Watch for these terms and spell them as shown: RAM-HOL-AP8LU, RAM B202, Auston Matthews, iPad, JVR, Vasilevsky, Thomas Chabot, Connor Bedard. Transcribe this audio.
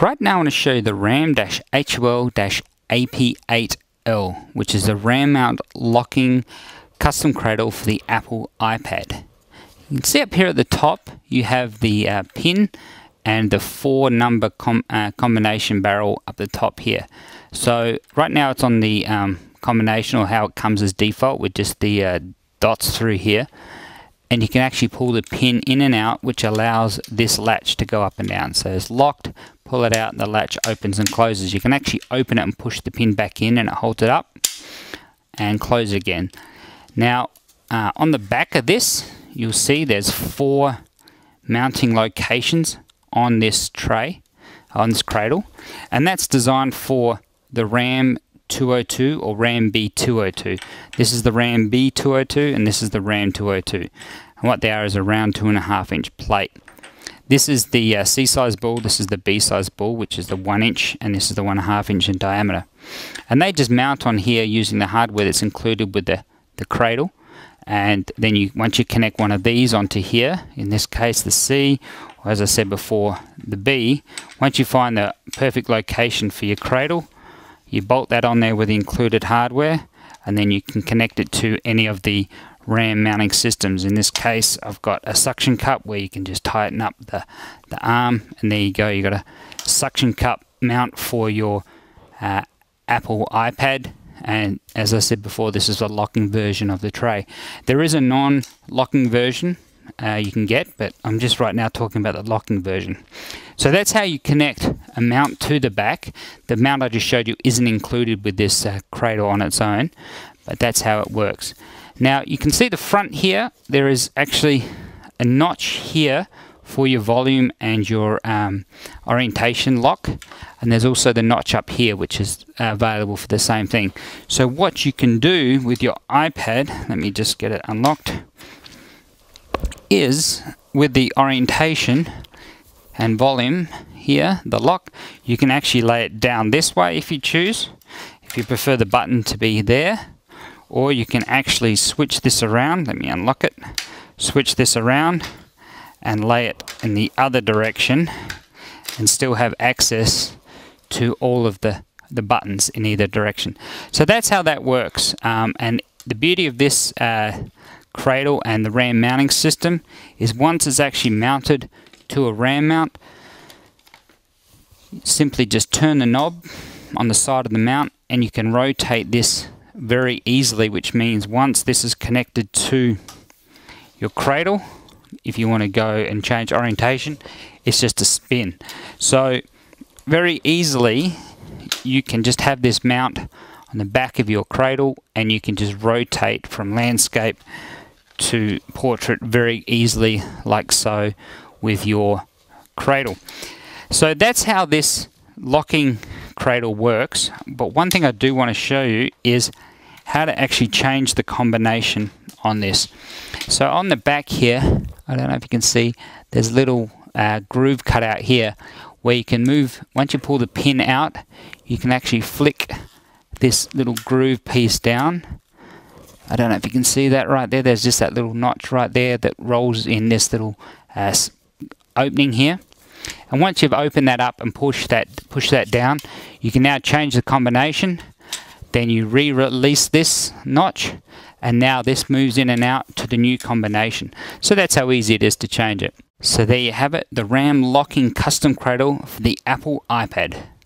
Right now I want to show you the RAM-HOL-AP8LU, which is the RAM mount locking custom cradle for the Apple iPad. You can see up here at the top you have the pin and the four number combination barrel up the top here. So right now it's on the combination, or how it comes as default, with just the dots through here, and you can actually pull the pin in and out, which allows this latch to go up and down. So it's locked, pull it out and the latch opens and closes. You can actually open it and push the pin back in and it holds it up, and close it again. Now on the back of this you'll see there's four mounting locations on this tray, on this cradle, and that's designed for the RAM 202 or RAM B202. This is the RAM B202 and this is the RAM 202. And what they are is a round 2.5 inch plate. This is the C size ball, this is the B size ball, which is the 1 inch, and this is the 1.5 inch in diameter. And they just mount on here using the hardware that's included with the cradle. And then once you connect one of these onto here, in this case the C, or as I said before, the B, once you find the perfect location for your cradle, you bolt that on there with the included hardware, and then you can connect it to any of the RAM mounting systems. In this case I've got a suction cup where you can just tighten up the arm, and there you go, you've got a suction cup mount for your Apple iPad. And as I said before, this is a locking version of the tray. There is a non-locking version you can get, but I'm just right now talking about the locking version. So that's how you connect a mount to the back. The mount I just showed you isn't included with this cradle on its own, but that's how it works. Now you can see the front here, there is actually a notch here for your volume and your orientation lock, and there's also the notch up here which is available for the same thing. So what you can do with your iPad, let me just get it unlocked, is with the orientation and volume here, the lock, you can actually lay it down this way if you choose, if you prefer the button to be there, or you can actually switch this around. Let me unlock it, switch this around and lay it in the other direction and still have access to all of the buttons in either direction. So that's how that works, and the beauty of this cradle and the RAM mounting system is once it's actually mounted to a RAM mount, simply just turn the knob on the side of the mount and you can rotate this very easily, which means once this is connected to your cradle, if you want to go and change orientation, it's just a spin. So very easily you can just have this mount on the back of your cradle and you can just rotate from landscape to portrait very easily, like so, with your cradle. So that's how this locking cradle works, but one thing I do want to show you is how to actually change the combination on this. So on the back here, I don't know if you can see, there's a little groove cut out here where you can move. Once you pull the pin out, you can actually flick this little groove piece down. I don't know if you can see that right there, there's just that little notch right there that rolls in this little opening here. And once you've opened that up and push that down, you can now change the combination. Then you re-release this notch, and now this moves in and out to the new combination. So that's how easy it is to change it. So there you have it, the RAM locking custom cradle for the Apple iPad.